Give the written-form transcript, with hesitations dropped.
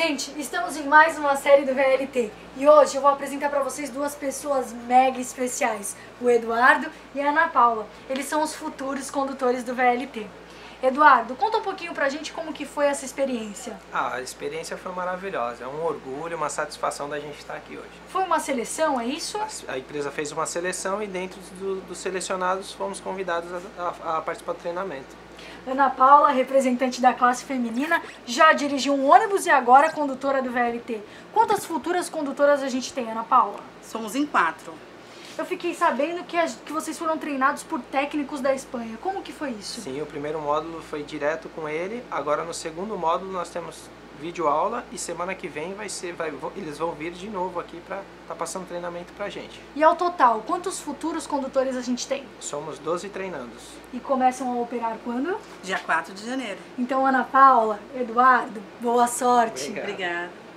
gente, estamos em mais uma série do VLT e hoje eu vou apresentar para vocês duas pessoas mega especiais, o Eduardo e a Ana Paula. Eles são os futuros condutores do VLT. Eduardo, conta um pouquinho pra gente como que foi essa experiência. Ah, a experiência foi maravilhosa, é um orgulho, uma satisfação da gente estar aqui hoje. Foi uma seleção, é isso? A empresa fez uma seleção e dentro dos selecionados fomos convidados a participar do treinamento. Ana Paula, representante da classe feminina, já dirigiu um ônibus e agora é condutora do VLT. Quantas futuras condutoras a gente tem, Ana Paula? Somos em 4. Eu fiquei sabendo que vocês foram treinados por técnicos da Espanha. Como que foi isso? Sim, o primeiro módulo foi direto com ele. Agora no segundo módulo nós temos videoaula e semana que vem eles vão vir de novo aqui para estar passando treinamento pra gente. E ao total, quantos futuros condutores a gente tem? Somos 12 treinandos. E começam a operar quando? Dia 4 de janeiro. Então, Ana Paula, Eduardo, boa sorte. Obrigada.